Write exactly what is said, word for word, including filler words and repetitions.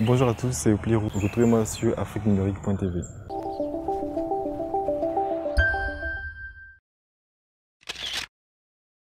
Bonjour à tous, c'est O'Plerou. Retrouvez-moi sur Afrique Numérique point T V.